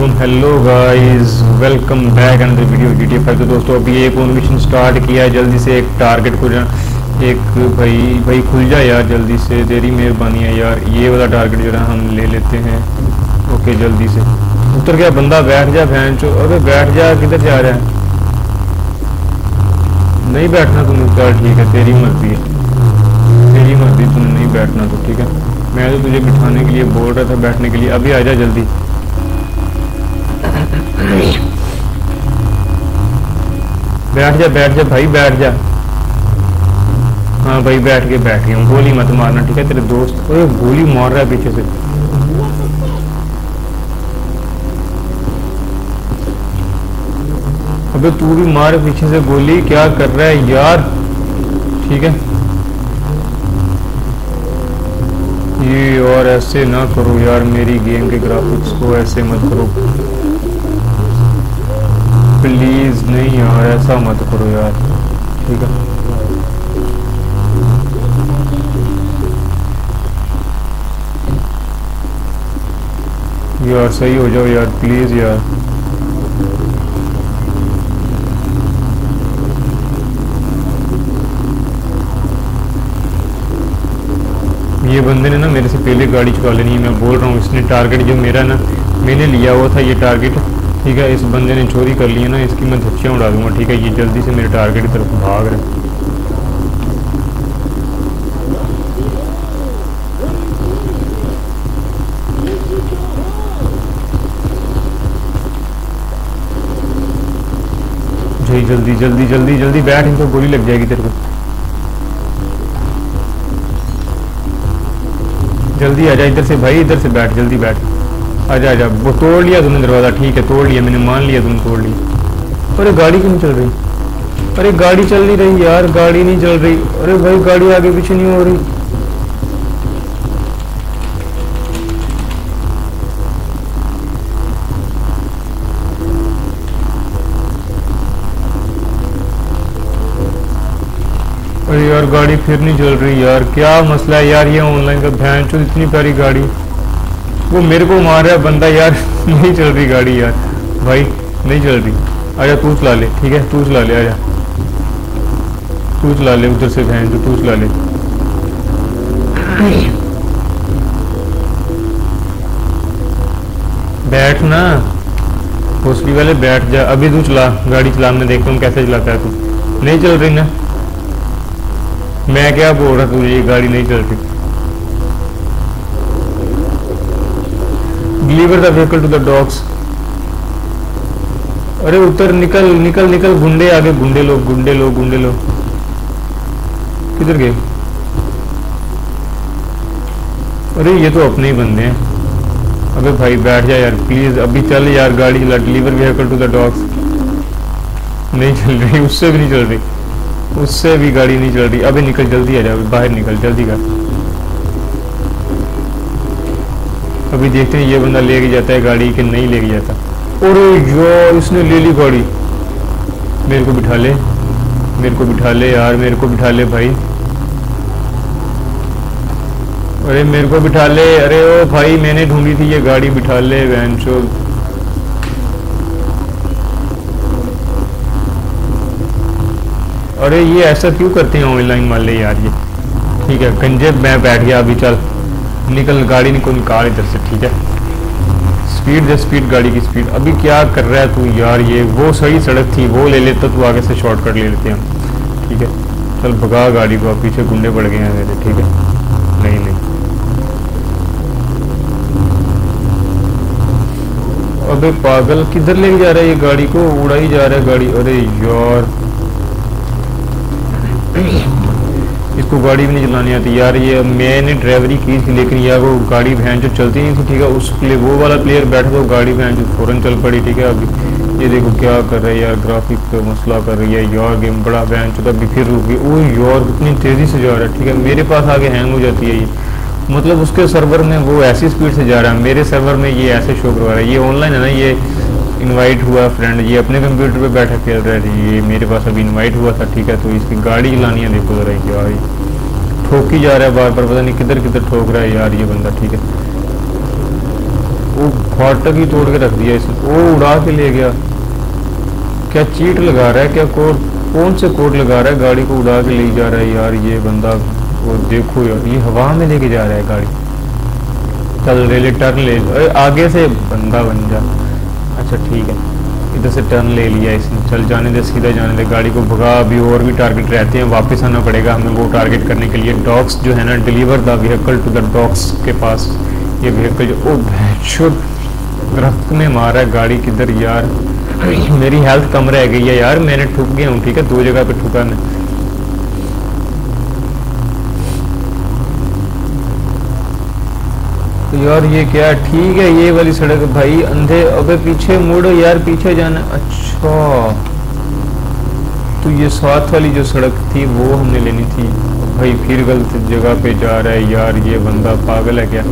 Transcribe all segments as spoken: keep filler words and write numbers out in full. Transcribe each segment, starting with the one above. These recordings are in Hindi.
वालेकुम, hello guys, welcome back another video G T A five. तो दोस्तों अभी एक इन्वेस्टिगेशन स्टार्ट किया है, जल्दी से एक टारगेट खुल जा, एक भाई भाई खुल जा यार, जल्दी से, तेरी मेहरबानी है यार। ये वाला टारगेट जो है हम ले लेते हैं। ओके जल्दी से उतर गया बंदा, बैठ जा भैन चो। अरे बैठ जा, किधर जा रहा है? नहीं बैठना तुम, चल ठीक है, तेरी मर्जी है, तेरी मर्जी, तुम नहीं बैठना तो ठीक है। मैं तो तुझे बिठाने के लिए बोल रहा था, बैठने के लिए। अभी आ जा जल्दी। बैठ जा, बैठ जा भाई, बैठ जा। हाँ भाई बैठ के बैठ गया। गोली मत मारना ठीक है, तेरे दोस्त। ओए गोली मार रहा है पीछे से। अबे तू भी मार पीछे से गोली, क्या कर रहा है यार? ठीक है ये, और ऐसे ना करो यार, मेरी गेम के ग्राफिक्स को ऐसे मत करो प्लीज। नहीं यार ऐसा मत करो यार, ठीक है। यार सही हो जाओ यार प्लीज यार। ये बंदे ने ना मेरे से पहले गाड़ी चुका लेनी है, मैं बोल रहा हूँ। इसने टारगेट जो मेरा ना, मैंने लिया हुआ था ये टारगेट ठीक है, इस बंदे ने चोरी कर ली है ना, इसकी मैं धक्कियाँ उड़ा दूंगा ठीक है। ये जल्दी से मेरे टारगेट की तरफ भाग रहा है। जल्दी जल्दी जल्दी जल्दी बैठ, इनको गोली लग जाएगी तेरे को। जल्दी आ जा इधर से भाई, इधर से बैठ, जल्दी बैठ। आजा आजा। वो तोड़ लिया तुमने दरवाज़ा ठीक है, तोड़ लिया मैंने, मान लिया तुमने तोड़ लिया। अरे गाड़ी क्यों चल रही? अरे गाड़ी चल नहीं रही यार, गाड़ी नहीं चल रही। अरे भाई गाड़ी आगे पीछे नहीं हो रही। अरे यार गाड़ी फिर नहीं चल रही यार, क्या मसला है यार? ये ऑनलाइन का भैंस, इतनी प्यारी गाड़ी, वो मेरे को मार रहा है बंदा यार। नहीं चल रही गाड़ी यार भाई, नहीं चल रही। आजा तू चला ले ठीक है, तू चला ले, आजा तू चला ले उधर से भैंस, तू चला ले। बैठ ना उसकी वाले, बैठ जा। अभी तू चला गाड़ी, चला, मैं देखता हूँ कैसे चलाता है तू। नहीं चल रही ना, मैं क्या बोल रहा हूँ, ये गाड़ी नहीं चल रही। Deliver the vehicle to the dogs. अरे उतर, निकल निकल निकल, गुंडे आगे, गुंडे लोग, गुंडे लोग, गुंडे लोग किधर गए? अरे ये तो अपने ही बंदे हैं। अबे भाई बैठ जा यार प्लीज, अभी चल यार गाड़ी चला। Deliver vehicle to the dogs. नहीं चल रही, उससे भी नहीं चल रही, उससे भी गाड़ी नहीं चल रही। अबे निकल जल्दी, आ जा बाहर निकल जल्दी का। अभी देखते हैं ये बंदा लेके जाता है गाड़ी कि नहीं लेके जाता। अरे यार इसने ले ली गाड़ी। मेरे को बिठा ले, मेरे को बिठा ले यार, मेरे को बिठा ले भाई। अरे मेरे को बिठा ले। अरे ओ भाई मैंने ढूंढी थी ये गाड़ी, बिठा ले वैन शो। अरे ये ऐसा क्यों करते हैं ऑनलाइन वाले यार ये, ठीक है कंजे। मैं बैठ गया अभी, चल निकल गाड़ी, निकल निकाल इधर से ठीक है। स्पीड दे, स्पीड गाड़ी की स्पीड। अभी क्या कर रहा है तू यार? ये वो सही सड़क थी, वो ले लेता तो आगे से शॉर्टकट ले लेते हैं ठीक है। चल भगा गाड़ी को, पीछे गुंडे पड़ गए हैं मेरे ठीक है। नहीं नहीं अबे पागल, किधर ले जा रहा है ये गाड़ी को, उड़ा ही जा रहा है गाड़ी। अरे यार इसको गाड़ी भी नहीं चलानी आती यार। ये मैंने ड्राइवरी की थी लेकिन यार वो गाड़ी भैंस जो चलती नहीं थी ठीक है, उसके लिए वो वाला प्लेयर बैठा तो गाड़ी भैंस जो फौरन चल पड़ी ठीक है। अभी ये देखो क्या कर रहा है यार, ग्राफिक का मसला कर रही है यार गेम, बड़ा भैंस जो अभी फिर रुक गई। ओ यार इतनी तेज़ी से जा रहा है ठीक है, मेरे पास आगे हैंग हो जाती है ये। मतलब उसके सर्वर में वो ऐसी स्पीड से जा रहा है, मेरे सर्वर में ये ऐसे शो करवा रहा है। ये ऑनलाइन है ना, ये इनवाइट हुआ फ्रेंड, ये अपने कंप्यूटर पे बैठा खेल रहा है। ये मेरे पास अभी इनवाइट हुआ था ठीक है, तो इसकी गाड़ी चलानी है। देखो जरा यार ठोकी जा रहा है बार बार, पता नहीं किधर किधर ठोक रहा है यार ये बंदा ठीक है। ओ फाटक ही तोड़ के रख दिया इसे, वो उड़ा के ले गया। क्या चीट लगा रहा है, क्या कोड, कौन से कोड लगा रहा है, गाड़ी को उड़ा के ले जा रहा है यार ये बंदा। वो देखो यार, ये हवा में लेके जा रहा है गाड़ी। चल रेले टर्न ले, अरे आगे से बंदा बन जा। अच्छा ठीक है, इधर से टर्न ले लिया इसने। चल जाने दे, सीधा जाने दे गाड़ी को, भगा। अभी और भी टारगेट रहते हैं, वापस आना पड़ेगा हमें वो टारगेट करने के लिए। डॉग्स जो है ना, deliver the vehicle to the dogs के पास। ये व्हीकल जो, ओ भैंसुर दरख्त में मारा है गाड़ी। किधर यार, मेरी हेल्थ कम रह गई है यार, मैंने ठुक गया हूँ। ठीक है, दो जगह पे ठुका मैं। तो यार ये क्या है? ठीक है, ये वाली सड़क भाई अंधे। अबे पीछे मुड़ो यार, पीछे जाना। अच्छा तो ये साथ वाली जो सड़क थी वो हमने लेनी थी भाई। फिर गलत जगह पे जा रहा है यार ये बंदा, पागल है क्या?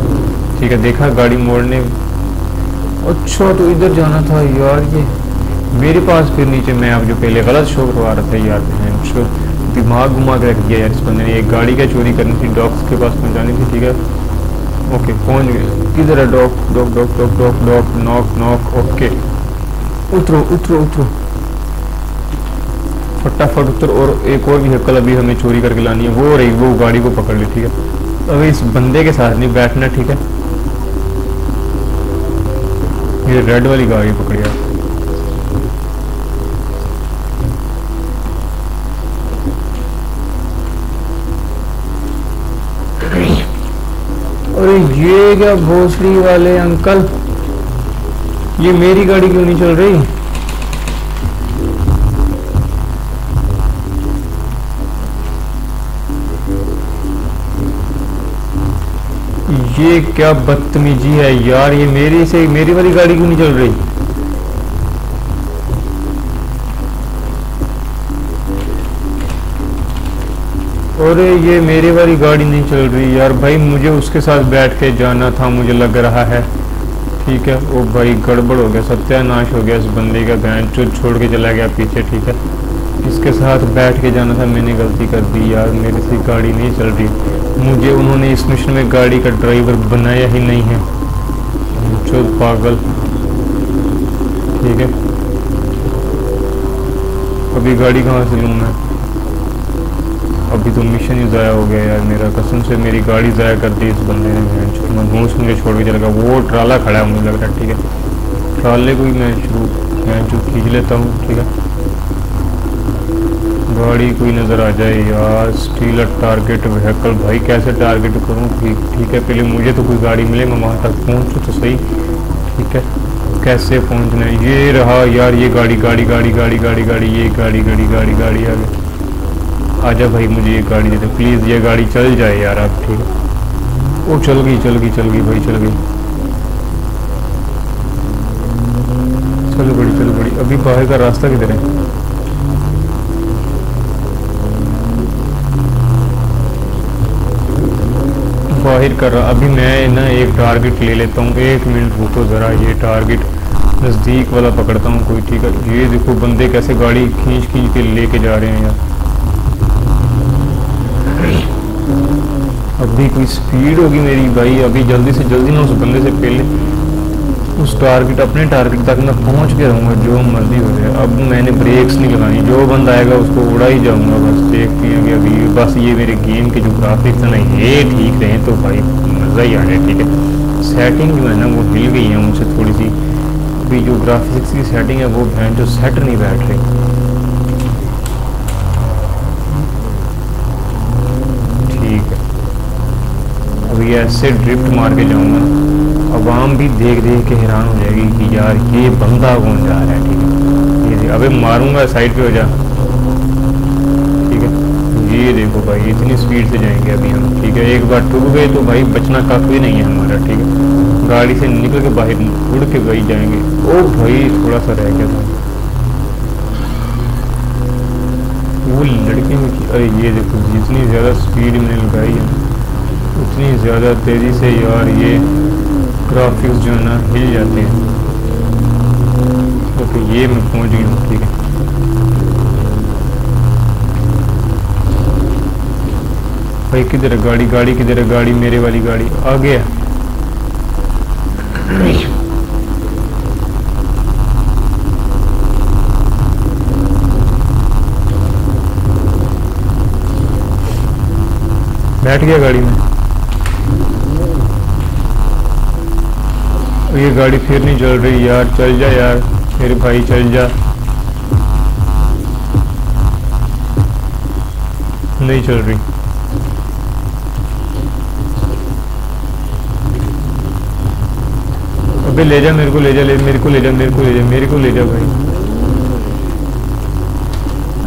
ठीक है, देखा गाड़ी मोड़ने। अच्छा तो इधर जाना था यार ये मेरे पास। फिर नीचे मैं आप जो पहले गलत शो करवा रहा था यार, शो दिमाग घुमा के रख दिया यार इस बंदे ने। एक गाड़ी क्या चोरी करनी थी, डॉग्स के पास पहुँचानी थी। ठीक है ओके, पहुँच गए। किधर है dog? Dog dog dog dog dog knock knock. Okay उतरो उतरो उतरो फटाफट उतर। और एक और व्हीकल अभी हमें चोरी करके लानी है, वो रही, वो गाड़ी को पकड़ ली। ठीक है, अभी इस बंदे के साथ नहीं बैठना। ठीक है, ये रेड वाली गाड़ी पकड़ी है। अरे ये क्या भोसड़ी वाले अंकल, ये मेरी गाड़ी क्यों नहीं चल रही? ये क्या बदतमीजी है यार, ये मेरी से मेरी वाली गाड़ी क्यों नहीं चल रही? और ये मेरी वाली गाड़ी नहीं चल रही यार भाई, मुझे उसके साथ बैठ के जाना था मुझे लग रहा है। ठीक है, ओ भाई गड़बड़ हो गया, सत्यानाश हो गया इस बंदे का। भैंस चोद छोड़ के चला गया पीछे। ठीक है, इसके साथ बैठ के जाना था, मैंने गलती कर दी यार, मेरे से गाड़ी नहीं चल रही। मुझे उन्होंने इस मिशन में गाड़ी का ड्राइवर बनाया ही नहीं है, चोद पागल। ठीक है, अभी गाड़ी कहाँ से लूँ मैं? अभी तो मिशन ही ज़ाया हो गया यार मेरा, कसम से मेरी गाड़ी ज़ाया कर दी इस बंदे ने। मनहूस मुझे छोड़ के चला गया। वो ट्राला खड़ा है मुझे लग रहा है। ठीक है, ट्राले को ही मैं शुरू मैं जो खींच लेता हूँ। ठीक है, गाड़ी कोई नज़र आ जाए यार। स्टील टारगेट व्हीकल भाई, कैसे टारगेट करूँ? ठीक ठीक है, पहले मुझे तो कोई गाड़ी मिले, मैं वहाँ तक पहुँचूँ तो सही। ठीक है, कैसे पहुँचना है? ये रहा यार, ये गाड़ी गाड़ी गाड़ी गाड़ी गाड़ी गाड़ी ये गाड़ी गाड़ी गाड़ी गाड़ी आ गई। आजा भाई, मुझे ये गाड़ी दे दो प्लीज़, ये गाड़ी चल जाए यार आप। ठीक है, वो चल गई चल गई चल गई भाई चल गई। चलो बड़ी चलो बड़ी। अभी बाहर का रास्ता किधर है? बाहर कर रहा। अभी मैं ना एक टारगेट ले लेता हूँ, एक मिनट रुको ज़रा, ये टारगेट नज़दीक वाला पकड़ता हूँ कोई। ठीक है, ये देखो बंदे कैसे गाड़ी खींच खींच के लेके जा रहे हैं यार। अभी कोई स्पीड होगी मेरी भाई, अभी जल्दी से जल्दी ना उस बंदे से पहले उस टारगेट, अपने टारगेट तक मैं पहुँच के रहूँगा, जो मर्जी हो जाए। अब मैंने ब्रेक्स नहीं लगाई, जो बंदा आएगा उसको उड़ा ही जाऊँगा। बस देखते हैं कि अभी बस ये मेरे गेम के जो ग्राफिक्स हैं ना, ये ठीक रहे तो भाई मज़ा ही आ रहा है। ठीक है, सेटिंग जो है ना वो हिल गई है मुझसे थोड़ी सी। अभी जो ग्राफिक्स की सेटिंग है वो भैन जो सेट नहीं बैठ रही। ठीक है, अभी ऐसे ड्रिफ्ट मार के जाऊँगा, आवाम भी देख देख के हैरान हो जाएगी कि यार ये बंदा कौन जा रहा है। ठीक है, ये अबे मारूंगा, साइड पे हो जा। ठीक है, ये देखो भाई इतनी स्पीड से जाएंगे अभी हम। ठीक है, एक बार टूट गए तो भाई बचना काफ़ी नहीं है हमारा। ठीक है, गाड़ी से निकल के बाहर उड़ के गई जाएंगे। ओ भाई थोड़ा सा रह गया था वो लड़के में। अरे ये देखो, जितनी ज़्यादा स्पीड मैंने लगाई है उतनी ज़्यादा तेज़ी से यार ये ग्राफिक्स जो है ना हिल जाते हैं। ओके तो ये मैं पहुंच गया हूँ। ठीक है, भाई किधर है गाड़ी गाड़ी किधर है गाड़ी? मेरे वाली गाड़ी आ गया। बैठ गया गाड़ी में। ये गाड़ी फिर नहीं चल रही यार, चल जा यार मेरे भाई, चल जा। नहीं चल रही। अबे ले जा मेरे को, ले जा ले मेरे को, ले जा मेरे को, ले जा मेरे को, ले जा भाई।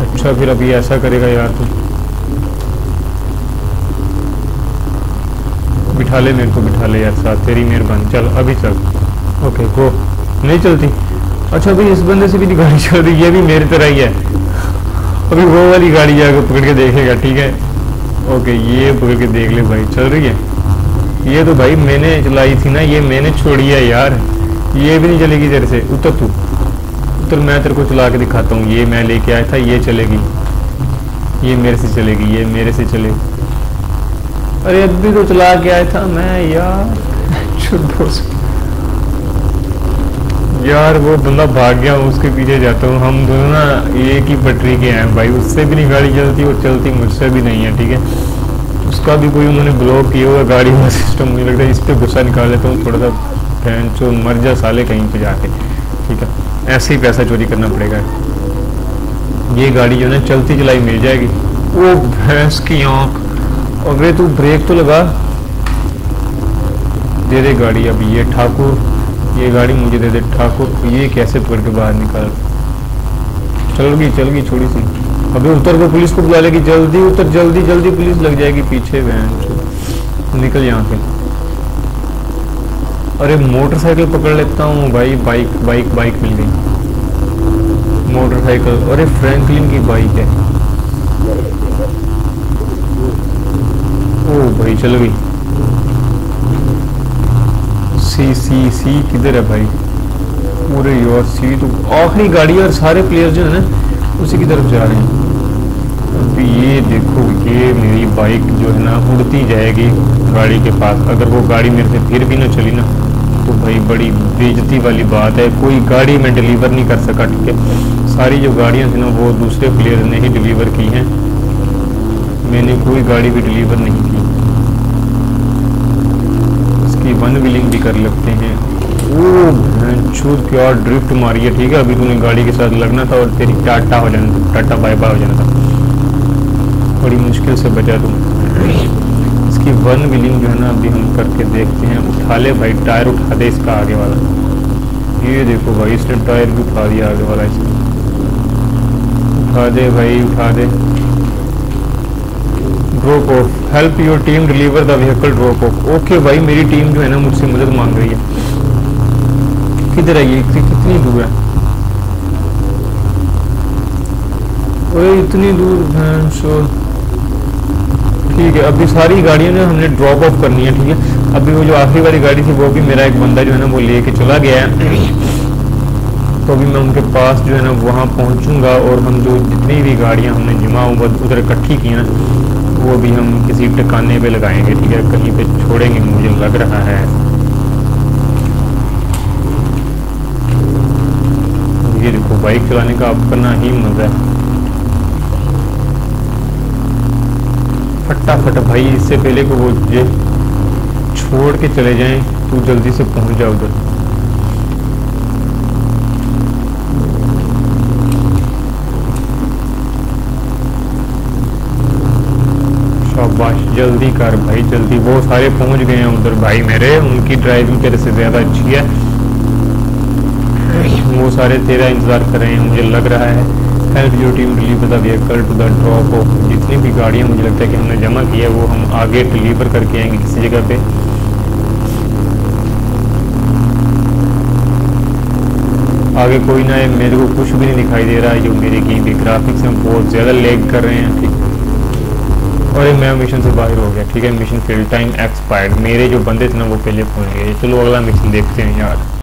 अच्छा फिर अभी ऐसा करेगा यार तू, बिठा ले मेरे को, बिठा ले यार साथ, तेरी मेहरबानी। चल अभी चल, ओके गो। नहीं चलती। अच्छा अभी इस बंदे से भी नहीं गाड़ी चल रही, ये भी मेरे तरह ही है। अभी वो वाली गाड़ी जाकर पकड़ के देखेगा, ठीक है ओके, ये पकड़ के देख ले भाई चल रही है। ये तो भाई मैंने चलाई थी ना, ये मैंने छोड़ी है यार, ये भी नहीं चलेगी तेरे से। उतर तू उतर, मैं तेरे को चला के दिखाता हूँ। ये मैं लेके आया था, ये चलेगी, ये मेरे से चलेगी, ये मेरे से चलेगी। अरे अभी तो चला के आया था मैं यार, यार वो बंदा भाग गया, उसके पीछे जाता हूँ। हम दोनों ना एक ही पटरी के हैं भाई, उससे भी नहीं गाड़ी चलती और चलती मुझसे भी नहीं है, ठीक है। उसका भी कोई उन्होंने ब्लॉक किया हुआ गाड़ी का सिस्टम, मुझे लगता है इस पर गुस्सा निकाल लेता हूँ थोड़ा सा। पैंट चो मर जा साले कहीं पे जाके, ठीक है ऐसे ही पैसा चोरी करना पड़ेगा। ये गाड़ी जो है ना चलती चलाई मिल जाएगी। वो भैंस की आँख, अबे तू ब्रेक तो लगा। दे दे गाड़ी अभी, ये ठाकुर, ये गाड़ी मुझे दे दे ठाकुर। ये कैसे पकड़ के बाहर निकाल, चल गई चल गई, छोड़ी सी। अबे उतर, को पुलिस को बुला लेगी, जल्दी उतर जल्दी जल्दी, पुलिस लग जाएगी पीछे। बहन निकल यहाँ से। अरे मोटरसाइकिल पकड़ लेता हूँ भाई, बाइक बाइक बाइक मिल गई, मोटरसाइकिल। अरे फ्रैंकलिन की बाइक है। ओ भाई चल गई। सी सी सी किधर है भाई? पूरे यार सी तो आखिरी गाड़ी, और सारे प्लेयर जो है ना उसी की तरफ जा रहे हैं। अभी ये देखो, ये मेरी बाइक जो है ना उड़ती जाएगी गाड़ी के पास। अगर वो गाड़ी मेरे से फिर भी ना चली ना तो भाई बड़ी बेइज्जती वाली बात है। कोई गाड़ी में डिलीवर नहीं कर सका, ठीक है। सारी जो गाड़ियाँ थी ना वो दूसरे प्लेयर ने ही डिलीवर की हैं, मैंने कोई गाड़ी भी डिलीवर नहीं की। इसकी वन व्हीलिंग भी कर लेते हैं। वो छूट क्या ड्रिफ्ट मारी है, ठीक है। अभी तूने गाड़ी के साथ लगना था और तेरी टाटा हो जाना था, टाटा बाय बाय हो जाना था। बड़ी मुश्किल से बचा दूँ। इसकी वन व्हीलिंग जो है ना अभी हम करके देखते हैं। उठा ले भाई टायर, उठा दे इसका आगे वाला। ये देखो भाई इसने टायर भी उठा दिया आगे वाला, इसका उठा दे भाई, उठा दे। Drop off, help your team deliver the vehicle drop off. Okay भाई मेरी टीम जो है ना मुझसे मदद मांग रही है। किधर है ये, कितनी दूर है? ओए इतनी दूर, ठीक है। अभी सारी गाड़ियों ने हमने ड्रॉप ऑफ करनी है, ठीक है। अभी वो जो आखिरी वाली गाड़ी थी वो भी मेरा एक बंदा जो है ना वो लेके चला गया है। तो अभी मैं उनके पास जो है ना वहाँ पहुँचूंगा और हम जो जितनी भी गाड़ियाँ हमने जमा उधर इकट्ठी की ना वो भी हम किसी ठिकाने पे लगाएंगे, ठीक है। कहीं पे छोड़ेंगे मुझे लग रहा है। ये देखो बाइक चलाने का अपना ही मजा है। फटाफट भाई, इससे पहले को वो ये छोड़ के चले जाएं, तू जल्दी से पहुंच जा उधर। जल्दी कर भाई जल्दी। वो सारे पहुंच गए हैं उधर भाई मेरे, उनकी ड्राइविंग तेरे से ज्यादा अच्छी है। वो सारे तेरा इंतजार कर रहे हैं मुझे लग रहा है। Help your team deliver the vehicle to the drop off. जितनी भी गाड़ियां मुझे लगता है कि हमने जमा की है वो हम आगे डिलीवर करके आएंगे किसी जगह पे। आगे कोई ना है, मेरे को कुछ भी नहीं दिखाई दे रहा है। जो मेरे की भी ग्राफिक्स हैं बहुत ज्यादा लैग कर रहे हैं, ठीक। और ये मैं मिशन से बाहर हो गया, ठीक है। Mission fail, time expired. मेरे जो बंदे थे ना वो पहले पहुंच गए। चलो अगला मिशन देखते हैं यार।